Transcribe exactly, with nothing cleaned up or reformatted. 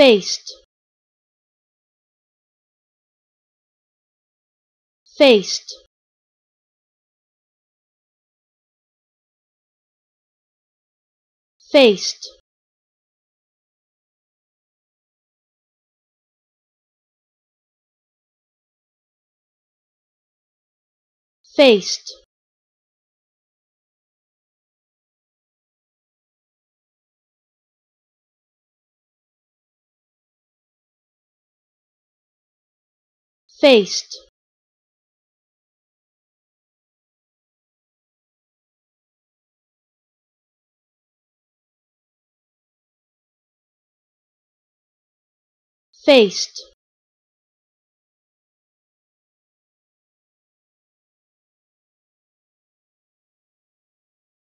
faced, faced, faced, faced, faced, faced.